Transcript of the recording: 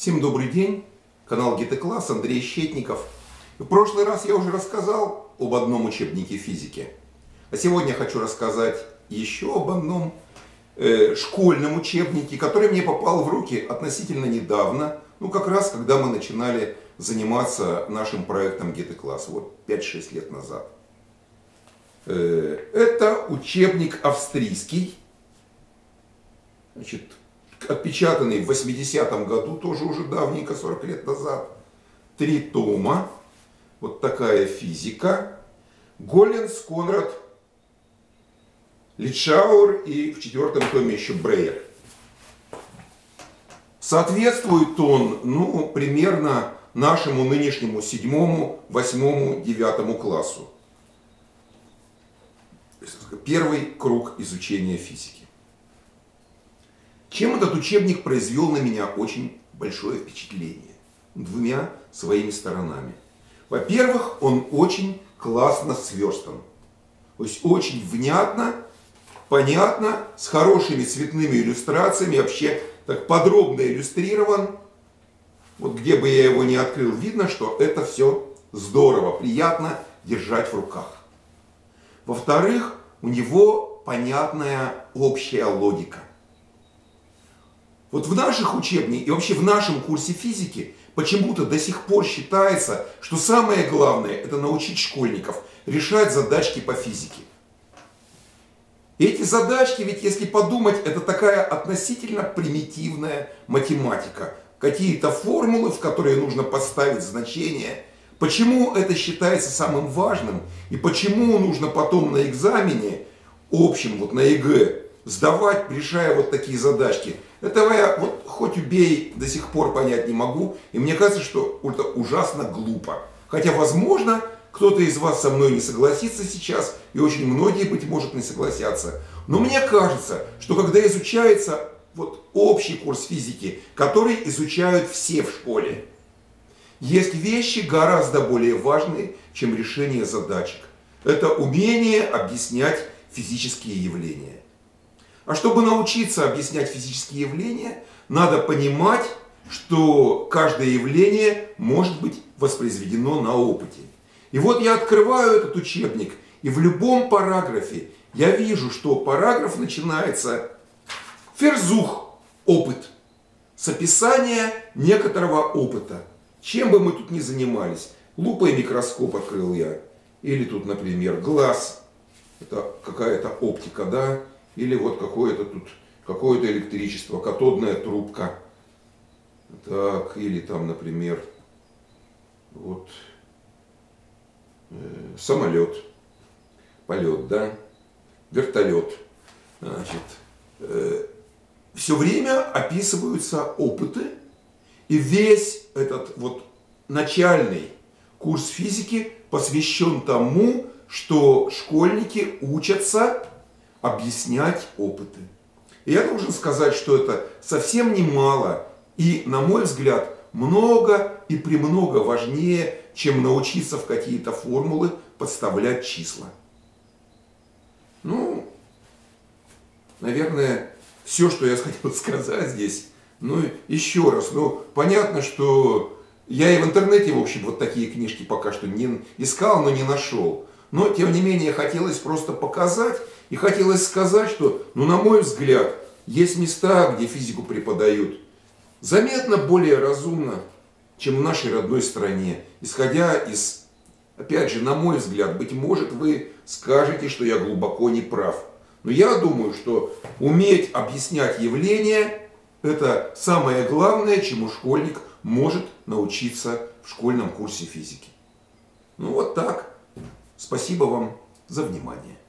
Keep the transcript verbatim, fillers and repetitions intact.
Всем добрый день, канал ГТ-класс, Андрей Щетников. В прошлый раз я уже рассказал об одном учебнике физики, а сегодня хочу рассказать еще об одном э, школьном учебнике, который мне попал в руки относительно недавно, ну как раз когда мы начинали заниматься нашим проектом ГТ-класс, вот пять-шесть лет назад. Э, это учебник австрийский, значит, отпечатанный в восьмидесятом году, тоже уже давненько, сорок лет назад. Три тома. Вот такая физика. Голленц, Конрад, Литшауэр и в четвертом томе еще Брейер. Соответствует он, ну, примерно нашему нынешнему седьмому, восьмому, девятому классу. Первый круг изучения физики. Чем этот учебник произвел на меня очень большое впечатление? Двумя своими сторонами. Во-первых, он очень классно сверстан. То есть очень внятно, понятно, с хорошими цветными иллюстрациями, вообще так подробно иллюстрирован. Вот где бы я его ни открыл, видно, что это все здорово, приятно держать в руках. Во-вторых, у него понятная общая логика. Вот в наших учебниках и вообще в нашем курсе физики почему-то до сих пор считается, что самое главное – это научить школьников решать задачки по физике. И эти задачки, ведь если подумать, это такая относительно примитивная математика. Какие-то формулы, в которые нужно поставить значение. Почему это считается самым важным и почему нужно потом на экзамене, общем, вот на ЕГЭ, сдавать, решая вот такие задачки. Этого я вот хоть убей до сих пор понять не могу. И мне кажется, что это ужасно глупо. Хотя, возможно, кто-то из вас со мной не согласится сейчас. И очень многие, быть может, не согласятся. Но мне кажется, что когда изучается вот общий курс физики, который изучают все в школе, есть вещи гораздо более важные, чем решение задачек. Это умение объяснять физические явления. А чтобы научиться объяснять физические явления, надо понимать, что каждое явление может быть воспроизведено на опыте. И вот я открываю этот учебник, и в любом параграфе я вижу, что параграф начинается «Ферзух – опыт», с описания некоторого опыта. Чем бы мы тут ни занимались, лупа и микроскоп открыл я, или тут, например, глаз, это какая-то оптика, да? Или вот какое-то тут, какое-то электричество, катодная трубка. Так, или там, например, вот э, самолет, полет, да, вертолет. Значит, э, все время описываются опыты, и весь этот вот начальный курс физики посвящен тому, что школьники учатся объяснять опыты. И я должен сказать, что это совсем немало и, на мой взгляд, много и премного важнее, чем научиться в какие-то формулы подставлять числа. Ну, наверное, все, что я хотел сказать здесь. Ну, еще раз, ну, понятно, что я и в интернете, в общем, вот такие книжки пока что не искал, но не нашел. Но, тем не менее, хотелось просто показать, и хотелось сказать, что, ну, на мой взгляд, есть места, где физику преподают заметно более разумно, чем в нашей родной стране. Исходя из, опять же, на мой взгляд, быть может, вы скажете, что я глубоко не прав. Но я думаю, что уметь объяснять явления – это самое главное, чему школьник может научиться в школьном курсе физики. Ну, вот так. Спасибо вам за внимание.